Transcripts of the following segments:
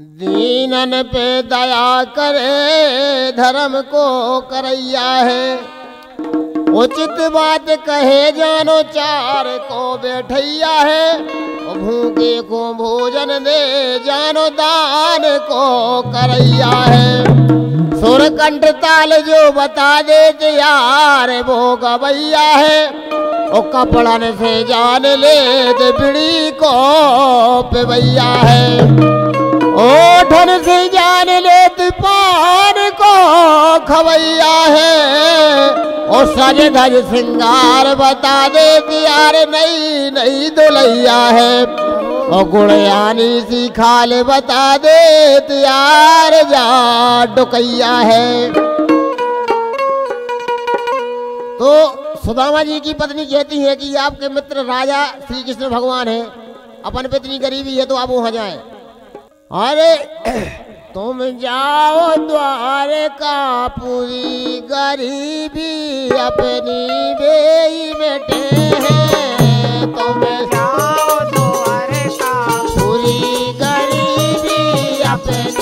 दीनन पे दया करे धर्म को करैया है, उचित बात कहे जानो चार को बैठैया है, भूखे को भोजन दे जानो दान को करैया है। सुरकंठ ताल जो बता देते यार वो गवैया है, ओ कपड़न से जान ले बिड़ी को पिबैया है, ओठन से जान ले पान को खवैया है, और सज धज श्रृंगार बता दे यार नई नई दुलैया है, और गुड़यानी सी खाल बता दे यार जा डुकैया है। तो सुदामा जी की पत्नी कहती है कि आपके मित्र राजा श्री कृष्ण भगवान है, अपन पत्नी गरीबी है तो आप वहाँ जाए। अरे तुम जाओ द्वारकापुरी गरीबी अपनी बेई बेटे हैं, तुम जाओ द्वारकापुरी गरीबी अपनी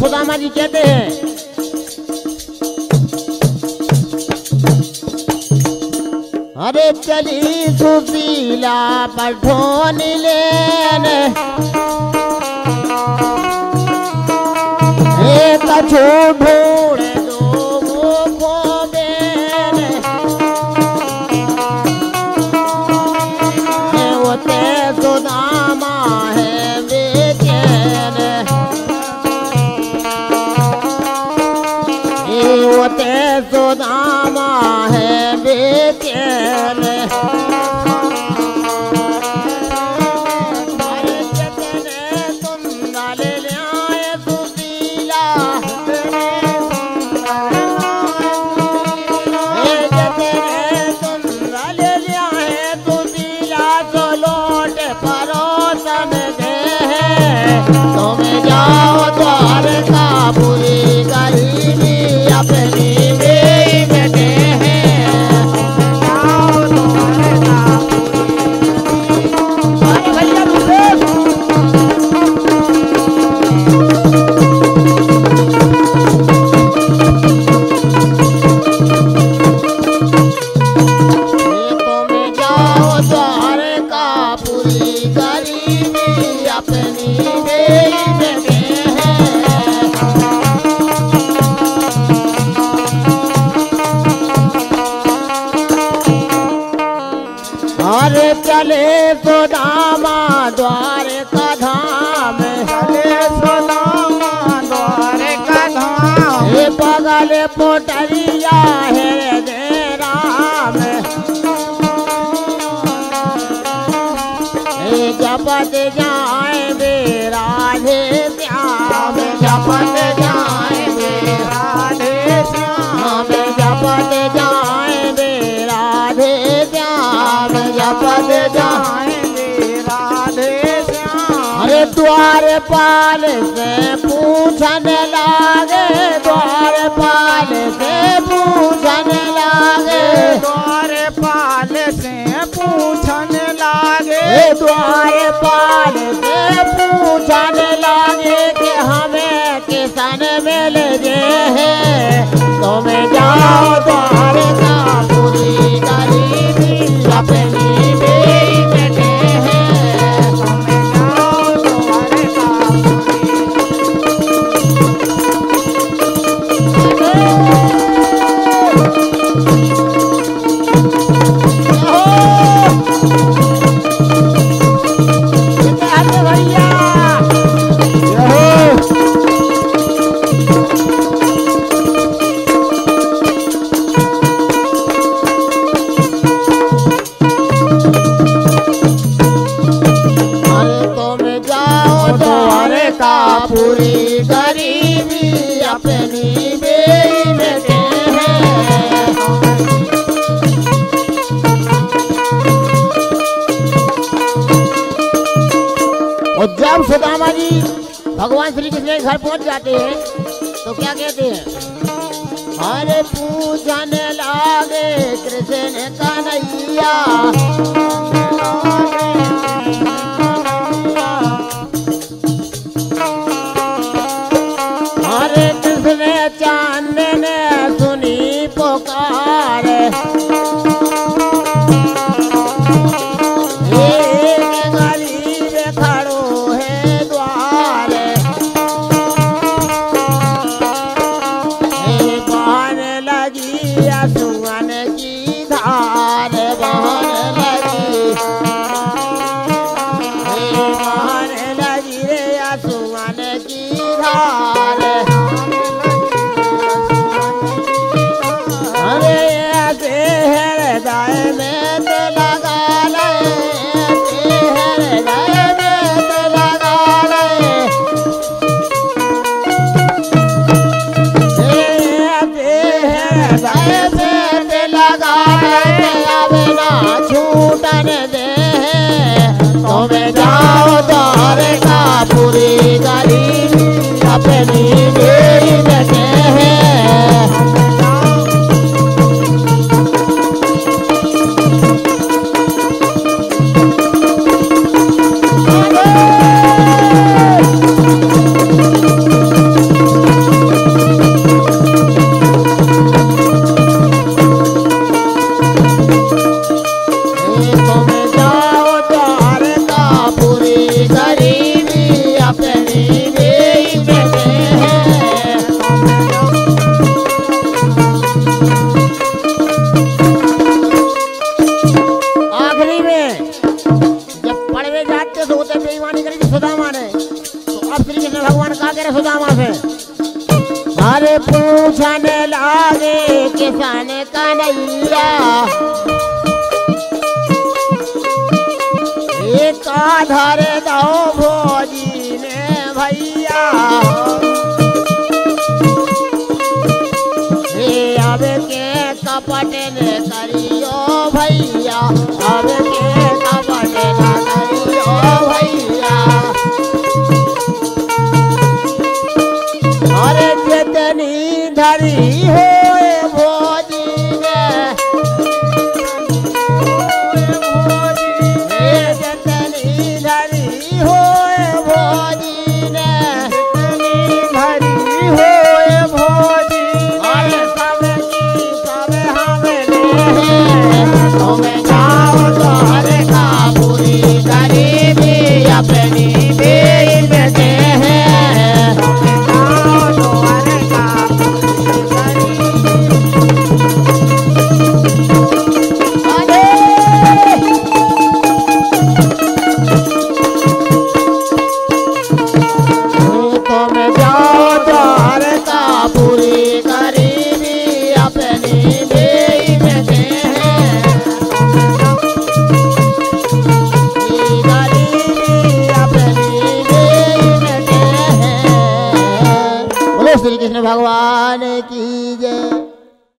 सुदामा जी कहते हैं अरे चली सुशीला पठोन लेने, एक कछु ढूंढ दो वो खोबेन, वो ते सुदामा है सुदामा है बेचैन। पोटरिया है देरा में जपत जाए बे राधे श्याम, जपत जाए बे राधे श्याम, जपत जाए बे राधे श्याम। पद जाएंगे राधे श्याम। अरे द्वारपाल से पूछने लागे, द्वारपाल से पूछने लागे, द्वारपाल से पूछने लागे, द्वारपाल से पूछने लागे कि हमें किसन मिल जे है। तुम जाओ द्वारकापुरी गरीबी अपनी बेटे हैं। तुम जाओ द्वारकापुरी भैया। पूरी गरीबी अपनी बेटे हैं। और जब सुदामा जी भगवान श्री कृष्ण के घर पहुंच जाते हैं तो क्या कहते हैं? हरे पूजने लागे कृष्ण कन्हैया। पूरी गरीब अपनी बेटे हैं। सुदामा से अरे पूछने लागे किसान कन्हैया, एक आधार दो भोजी ने भैया। अब के कपट ने करियो भैया, अब